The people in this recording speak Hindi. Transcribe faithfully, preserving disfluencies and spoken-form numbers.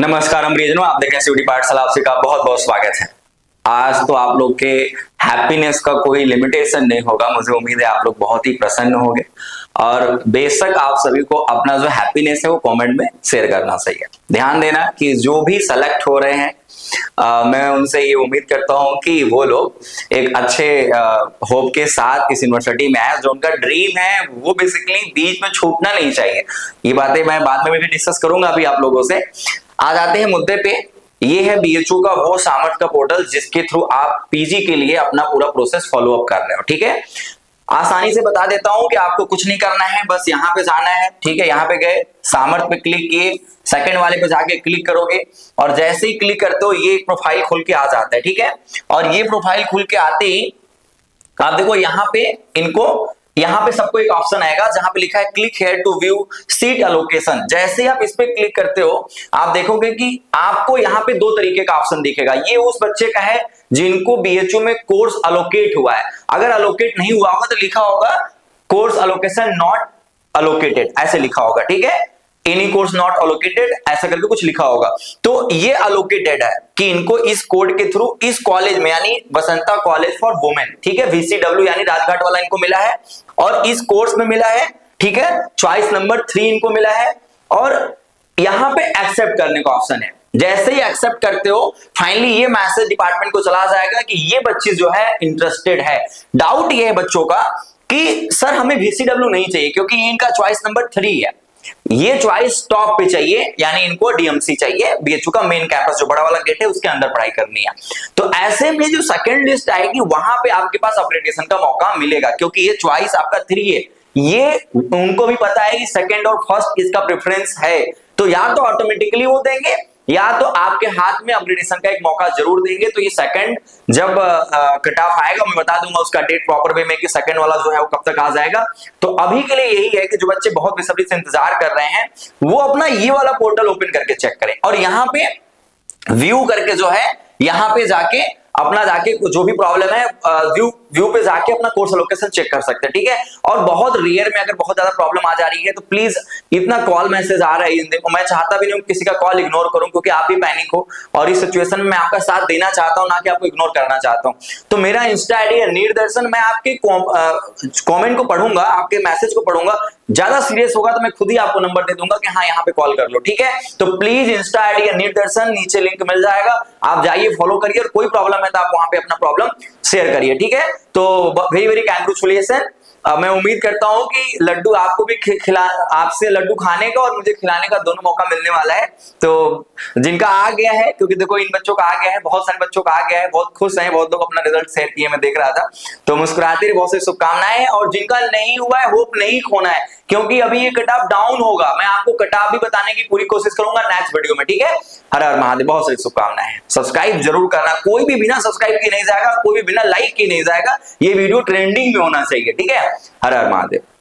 नमस्कार अमरीजनों, आप देख रहे हैं सीयूटी पाठशाला, आपसे का बहुत बहुत स्वागत है। आज तो आप लोग के हैप्पीनेस का कोई लिमिटेशन नहीं होगा। मुझे उम्मीद है आप लोग बहुत ही प्रसन्न होंगे और बेशक आप सभी को अपना जो हैप्पीनेस है वो कमेंट में शेयर करना चाहिए। ध्यान देना कि जो भी सेलेक्ट हो रहे हैं आ, मैं उनसे ये उम्मीद करता हूं कि वो लोग एक अच्छे होप के साथ इस यूनिवर्सिटी में आए। जो उनका ड्रीम है वो बेसिकली बीच में छूटना नहीं चाहिए। ये बातें मैं बाद में भी डिस्कस करूंगा अभी आप लोगों से। आ जाते हैं मुद्दे पे। ये है बीएचयू का वो सामर्थ का पोर्टल जिसके थ्रू आप पीजी के लिए अपना पूरा प्रोसेस फॉलो अप कर रहे हो। ठीक है, आसानी से बता देता हूं कि आपको कुछ नहीं करना है, बस यहाँ पे जाना है। ठीक है, यहाँ पे गए, सामर्थ पे क्लिक किए, सेकंड वाले पे जाके क्लिक करोगे और जैसे ही क्लिक करते हो ये प्रोफाइल खुल के आ जाता है। ठीक है, और ये प्रोफाइल खुल के आते ही आप देखो यहाँ पे इनको यहाँ पे सबको एक ऑप्शन आएगा जहां पे लिखा है click here to view seat allocation. जैसे ही आप इस पे क्लिक करते हो आप देखोगे कि आपको यहाँ पे दो तरीके का ऑप्शन दिखेगा। ये उस बच्चे का है जिनको बीएचयू में कोर्स अलोकेट हुआ है। अगर अलोकेट नहीं हुआ होगा तो लिखा होगा कोर्स अलोकेशन नॉट अलोकेटेड, ऐसे लिखा होगा। ठीक है, एनी कोर्स नॉट अलोकेटेड ऐसा करके कुछ लिखा होगा। तो ये अलोकेटेड है कि इनको इस कोड के थ्रू इस कॉलेज में, यानी बसंता कॉलेज फॉर वुमेन, ठीक है, वीसीडब्ल्यू यानी राजघाट वाला इनको मिला है और इस कोर्स में मिला है। ठीक है, चॉइस नंबर थ्री इनको मिला है और यहाँ पे एक्सेप्ट करने का ऑप्शन है। जैसे ही एक्सेप्ट करते हो फाइनली ये मैसेज डिपार्टमेंट को चला जाएगा कि ये बच्ची जो है इंटरेस्टेड है। डाउट ये है बच्चों का कि सर हमें वीसीडब्ल्यू नहीं चाहिए क्योंकि इनका चॉइस नंबर थ्री है, ये चॉइस टॉप पे चाहिए, यानी इनको डीएमसी चाहिए। बीएचयू का मेन कैंपस जो बड़ा वाला गेट है उसके अंदर पढ़ाई करनी है। तो ऐसे में जो सेकंड लिस्ट आएगी वहां पे आपके पास अपग्रेडेशन का मौका मिलेगा क्योंकि ये चॉइस आपका थ्री है। ये उनको भी पता है कि सेकंड और फर्स्ट इसका प्रेफरेंस है, तो या तो ऑटोमेटिकली वो देंगे या तो आपके हाथ में अपग्रेडेशन का एक मौका जरूर देंगे। तो ये सेकंड जब कट ऑफ आएगा मैं बता दूंगा उसका डेट प्रॉपर वे में कि सेकंड वाला जो है वो कब तक आ जाएगा। तो अभी के लिए यही है कि जो बच्चे बहुत बेसब्री से इंतजार कर रहे हैं वो अपना ये वाला पोर्टल ओपन करके चेक करें और यहाँ पे व्यू करके जो है यहाँ पे जाके अपना जाके जो भी प्रॉब्लम है व्यू व्यू पे जाके अपना कोर्स लोकेशन चेक कर सकते हैं। ठीक है, और बहुत रेयर में अगर बहुत ज्यादा प्रॉब्लम आ जा रही है तो प्लीज, इतना कॉल मैसेज आ रहा है इन दिनों, मैं चाहता भी नहीं किसी का कॉल इग्नोर करूं क्योंकि आप भी पैनिक हो और इस सिचुएशन में मैं आपका साथ देना चाहता हूं, ना कि आपको इग्नोर करना चाहता हूँ। तो मेरा इंस्टा आईडी है नीरदर्शन, मैं आपके कॉमेंट को पढ़ूंगा, आपके मैसेज को पढ़ूंगा, ज्यादा सीरियस होगा तो मैं खुद ही आपको नंबर दे दूंगा कि हाँ यहाँ पे कॉल कर लो। ठीक है, तो प्लीज इंस्टा आईडी है नीरदर्शन, नीचे लिंक मिल जाएगा, आप जाइए, फॉलो करिए और कोई प्रॉब्लम है तो आप वहां पे अपना प्रॉब्लम शेयर करिए। ठीक है, तो वेरी वेरी कांग्रेचुलेशन। मैं उम्मीद करता हूं कि लड्डू आपको भी खिला, आपसे लड्डू खाने का और मुझे खिलाने का दोनों मौका मिलने वाला है। तो जिनका आ गया है, क्योंकि देखो इन बच्चों का आ गया है, बहुत सारे बच्चों का आ गया है, बहुत खुश हैं, बहुत लोग अपना रिजल्ट शेयर किए, मैं देख रहा था, तो मुस्कुराते रहे, बहुत सारी शुभकामनाएं। और जिनका नहीं हुआ है होप नहीं खोना है क्योंकि अभी ये कट ऑफ डाउन होगा। मैं आपको कट ऑफ भी बताने की पूरी कोशिश करूंगा नेक्स्ट वीडियो में। ठीक है, हर हर महादेव, बहुत सारी शुभकामनाएं। सब्सक्राइब जरूर करना, कोई भी बिना सब्सक्राइब किए नहीं जाएगा, कोई भी बिना लाइक किए नहीं जाएगा। ये वीडियो ट्रेंडिंग में होना चाहिए। ठीक है, हर हर महादेव।